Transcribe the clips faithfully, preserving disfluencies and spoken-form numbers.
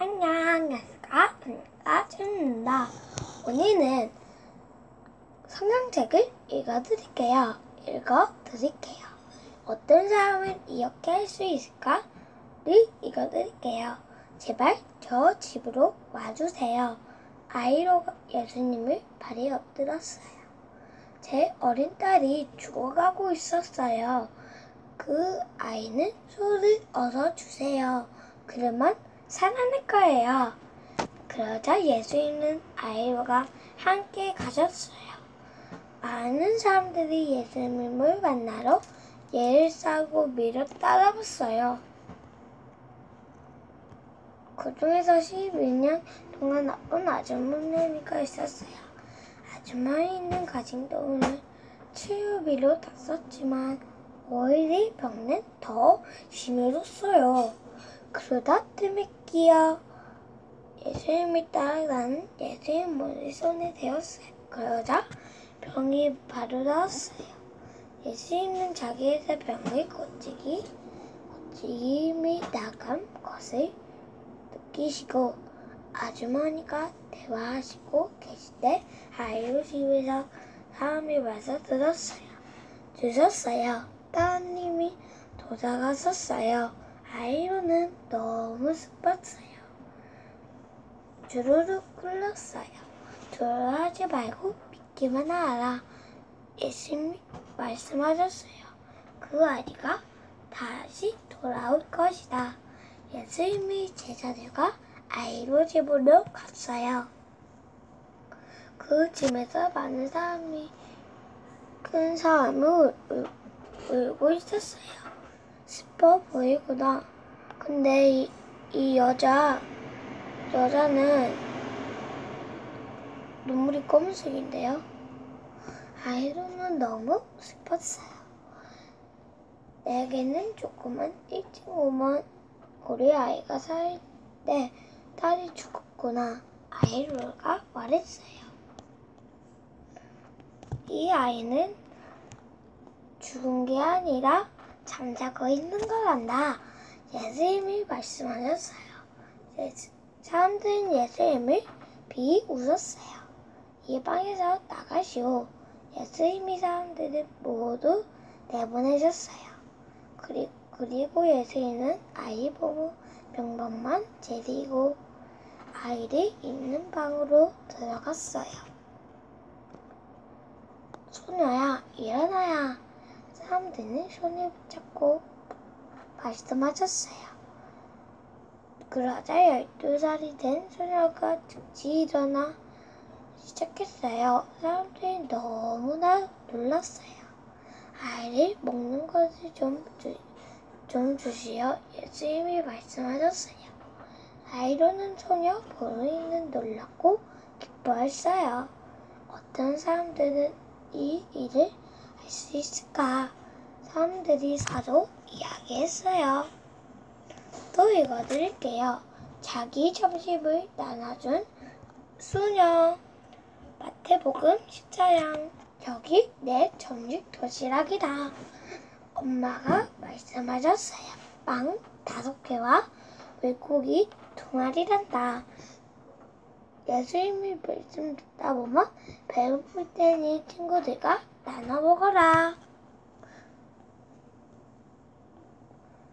안녕하십니까. 반갑습니다. 준입니다. 오늘은 성경책을 읽어드릴게요. 읽어드릴게요. 어떤 사람을 이렇게 할 수 있을까를 읽어드릴게요. 제발 저 집으로 와주세요. 아이로 예수님을 발에 엎드렸어요. 제 어린 딸이 죽어가고 있었어요. 그 아이는 술을 얻어 주세요. 그러면 살아날 거예요. 그러자 예수님은 아이와 함께 가셨어요. 많은 사람들이 예수님을 만나러 예를 싸고 밀어 따라왔어요. 그중에서 십이 년 동안 나쁜 아주머니가 있었어요. 아주머니는 가진 돈을 치유비로 다 썼지만 오히려 병은 더 심해졌어요. 그러다 틈에 끼어 예수님을 따라가는 예수님의 손에 대었어요. 그러자 병이 바로 나았어요. 예수님은 자기의 병을 고치기, 고침이 나간 것을 느끼시고 아주머니가 대화하시고 계실 때 아이를 집에서 사람이 와서 들었어요. 주셨어요. 따님이 돌아가셨어요. 아이로는 너무 슬펐어요. 주르륵 굴렀어요. 두려워하지 말고 믿기만 하라. 예수님이 말씀하셨어요. 그 아이가 다시 돌아올 것이다. 예수님이 제자들과 아이로 집으로 갔어요. 그 집에서 많은 사람이 큰 사람을 울, 울고 있었어요. 슬퍼 보이구나. 근데 이, 이 여자, 여자는 눈물이 검은색인데요. 아이로는 너무 슬펐어요. 내게는 조금만 일찍 오면 우리 아이가 살 때 딸이 죽었구나. 아이로가 말했어요. 이 아이는 죽은 게 아니라 잠자고 있는 거란다. 예수님이 말씀하셨어요. 예수, 사람들은 예수님을 비웃었어요. 이 방에서 나가시오. 예수님이 사람들을 모두 내보내셨어요. 그리, 그리고 예수님은 아이 보고 명복만 제리고 아이를 있는 방으로 들어갔어요. 소녀야, 일어나야. 사람들은 손을 붙잡고 말씀하셨어요. 그러자 열두 살이 된 소녀가 즉시 일어나 시작했어요. 사람들이 너무나 놀랐어요. 아이를 먹는 것을 좀, 주, 좀 주시오. 예수님이 말씀하셨어요. 아이로는 소녀 본인은 놀랐고 기뻐했어요. 어떤 사람들은 이 일을 할 수 있을까? 사람들이 서로 이야기했어요. 또 읽어드릴게요. 자기 점심을 나눠준 수녀. 마태복음 십사 장. 여기 내 점심 도시락이다. 엄마가 말씀하셨어요. 빵 다섯 개와 물고기 두 마리란다. 예수님이 말씀 듣다 보면 배고플 때니 친구들과 나눠 먹어라.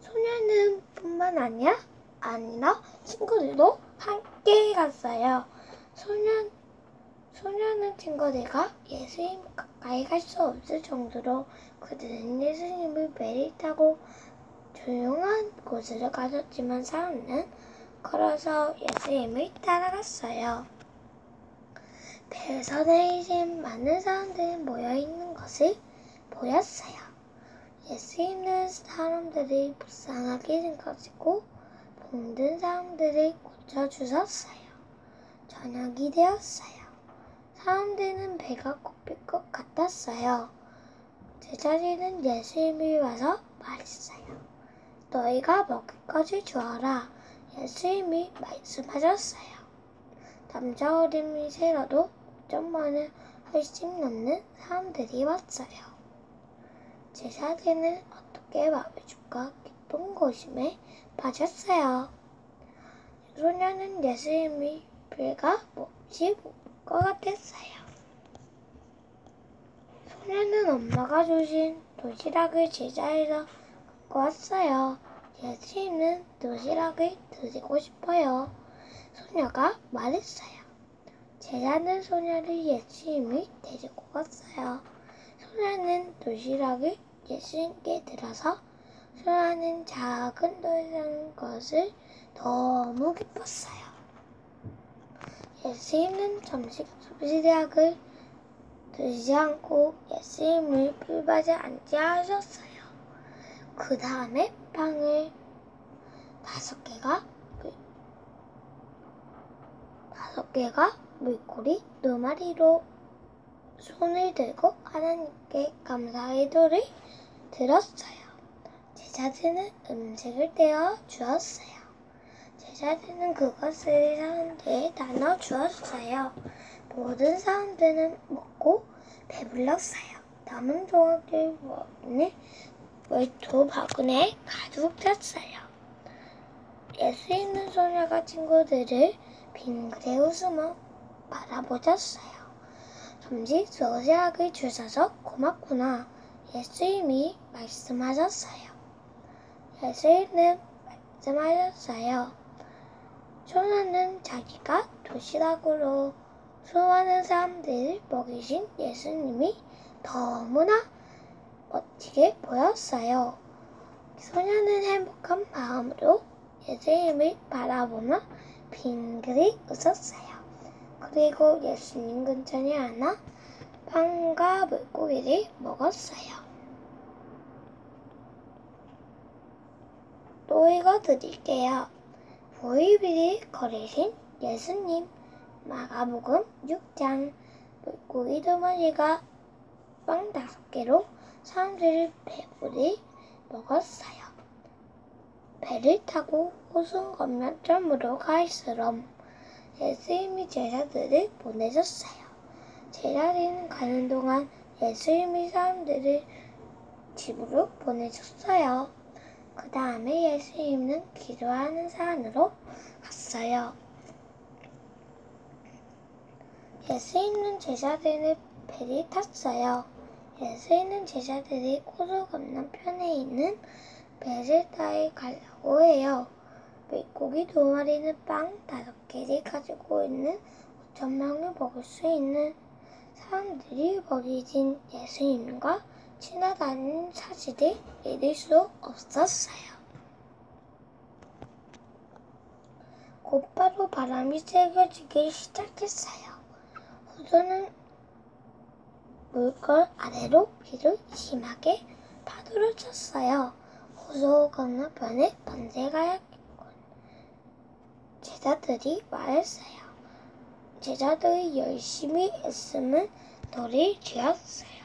소녀는 뿐만 아니라, 아니라 친구들도 함께 갔어요. 소녀, 소녀는 친구들과 예수님 가까이 갈 수 없을 정도로 그들은 예수님을 매일 타고 조용한 곳으로 가셨지만 사람은 걸어서 예수님을 따라갔어요. 배에서 내리신 많은 사람들이 모여있는 것을 보였어요. 예수님은 사람들이 불쌍하게 생각하시고 병든 사람들을 고쳐주셨어요. 저녁이 되었어요. 사람들은 배가 고플 것 같았어요. 제자들은 예수님이 와서 말했어요. 너희가 먹을 것을 주어라. 예수님이 말씀하셨어요. 남자 어린이 세라도 오천만을 훨씬 넘는 사람들이 왔어요. 제자들은 어떻게 마음의 주가 기쁜 고심에 빠졌어요. 소녀는 예수님이 불과 몹시 볼 것 같았어요. 소녀는 엄마가 주신 도시락을 제자리에서 갖고 왔어요. 예수님은 도시락을 드시고 싶어요. 소녀가 말했어요. 제자는 소녀를 예수님이 데리고 갔어요. 소녀는 도시락을 예수님께 들어서 소녀는 작은 돌이라는 것을 너무 기뻤어요. 예수님은 점심 도시락을 드시지 않고 예수님을 풀밭에 앉게 하셨어요. 그 다음에 빵을 다섯 개가 다섯 개가 물고기 두 마리로 손을 들고 하나님께 감사의 기도를 드렸어요. 제자들은 음식을 떼어 주었어요. 제자들은 그것을 사람들에게 나눠 주었어요. 모든 사람들은 먹고 배불렀어요. 남은 조각들 모으니 외투 바구니에 가득 찼어요. 예수 있는 소녀가 친구들을 빙그레 웃으며 바라보셨어요. 점심 도시락을 주셔서 고맙구나. 예수님이 말씀하셨어요. 예수님은 말씀하셨어요. 소녀는 자기가 도시락으로 수많은 사람들을 먹이신 예수님이 너무나 멋지게 보였어요. 소녀는 행복한 마음으로 예수님을 바라보며 빙그레 웃었어요. 그리고 예수님 근처에 앉아 빵과 물고기를 먹었어요. 또 읽어드릴게요. 보이비리 거리신 예수님, 마가복음 육 장. 물고기 두 마리가 빵 다섯 개로 사람들을 배부리 먹었어요. 배를 타고 호수 건너편으로 갈수록 예수님이 제자들을 보내셨어요. 제자들은 가는 동안 예수님이 사람들을 집으로 보내셨어요. 그 다음에 예수님은 기도하는 산으로 갔어요. 예수님은 제자들을 배를 탔어요. 예수님은 제자들이 호수 건너편에 있는 베세다에 가려고 해요. 물고기 두 마리는 빵 다섯 개를 가지고 있는 오천 명을 먹을 수 있는 사람들이 먹이신 예수님과 친하다는 사실을 잊을 수 없었어요. 곧바로 바람이 세겨지기 시작했어요. 호수는 물결 아래로 비를 심하게 파도를 쳤어요. 호수 건너편에 번제가 있군. 제자들이 말했어요. 제자들이 열심히 애쓰면 너를 지었어요.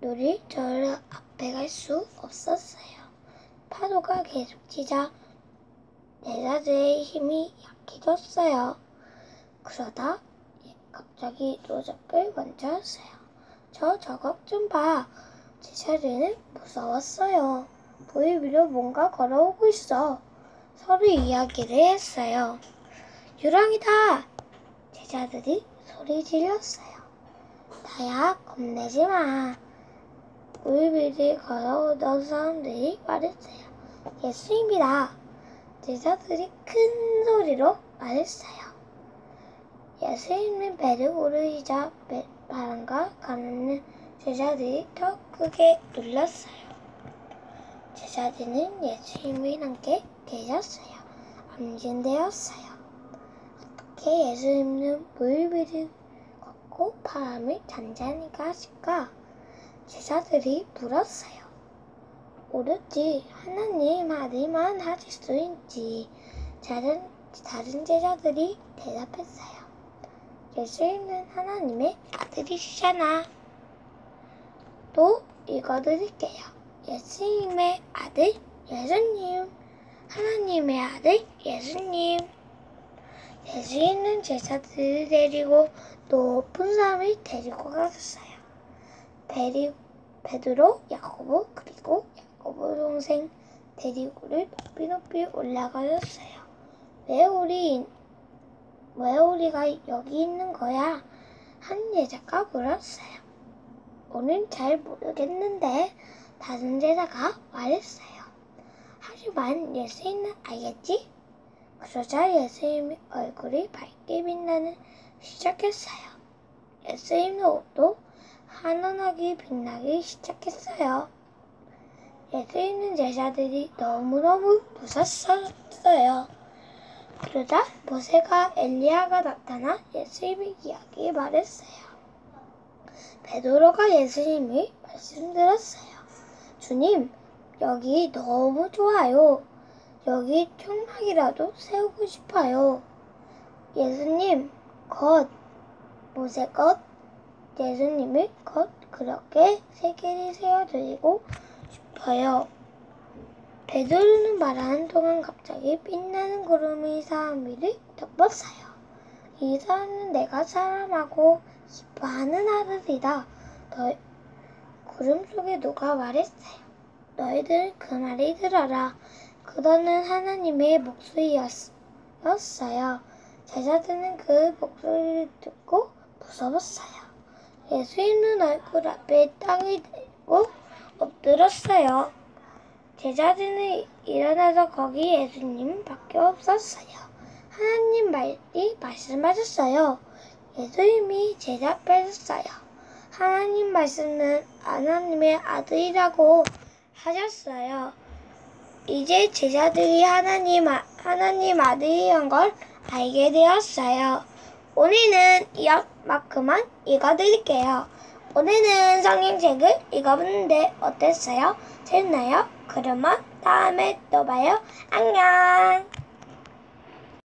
너를 저를 앞에 갈 수 없었어요. 파도가 계속 치자 제자들의 힘이 약해졌어요. 그러다 갑자기 노적을 만졌어요. 저 저것 좀 봐. 제자들은 무서웠어요. 물 위로 뭔가 걸어오고 있어. 서로 이야기를 했어요. 유랑이다! 제자들이 소리 질렀어요. 나야, 겁내지 마. 물 위를 걸어오던 사람들이 말했어요. 예수입니다. 제자들이 큰 소리로 말했어요. 예수님은 배를 오르시자 바람과 가는 제자들이 더 크게 놀랐어요. 제자들은 예수님이 함께 계셨어요. 안심되었어요. 어떻게 예수님은 물 위를 걷고 바람을 잔잔히 가실까? 제자들이 물었어요. 오로지 하나님 아들만 하실 수 있지. 다른, 다른 제자들이 대답했어요. 예수님은 하나님의 아들이시잖아. 또 읽어드릴게요. 예수님의 아들 예수님, 하나님의 아들 예수님. 예수님은 제자들을 데리고 높은 산을 데리고 가셨어요. 베리, 베드로, 야고보 그리고 야고보 동생 데리고를 높이 높이 올라가셨어요. 왜 우리, 왜 우리가 여기 있는 거야? 한 여자가 물었어요. 오늘 잘 모르겠는데 다른 제자가 말했어요. 하지만 예수님은 알겠지? 그러자 예수님의 얼굴이 밝게 빛나는 시작했어요. 예수님의 옷도 환원하게 빛나기 시작했어요. 예수님은 제자들이 너무너무 무서웠어요. 그러자 모세가 엘리야가 나타나 예수님의 이야기에 말했어요. 베드로가 예수님이 말씀드렸어요. 주님, 여기 너무 좋아요. 여기 천막이라도 세우고 싶어요. 예수님, 겉, 모세 겉, 예수님의 겉 그렇게 세 개를 세워드리고 싶어요. 베드로는 말하는 동안 갑자기 빛나는 구름이 사람 위를 덮었어요. 이 사람은 내가 사랑하고 기뻐하는 아들이다. 너 구름 속에 누가 말했어요. 너희들 그 말이 들어라. 그다는 하나님의 목소리였어요. 제자들은 그 목소리를 듣고 무서웠어요. 예수님은 얼굴 앞에 땅이 들고 엎드렸어요. 제자들은 일어나서 거기 예수님 밖에 없었어요. 하나님 말이 말씀하셨어요. 예수님이 제자 앞에 있었어요. 하나님 말씀은 하나님의 아들이라고 하셨어요. 이제 제자들이 하나님, 아, 하나님 아들이란 걸 알게 되었어요. 오늘은 이것만큼만 읽어드릴게요. 오늘은 성경책을 읽어봤는데 어땠어요? 재밌나요? 그러면 다음에 또 봐요. 안녕!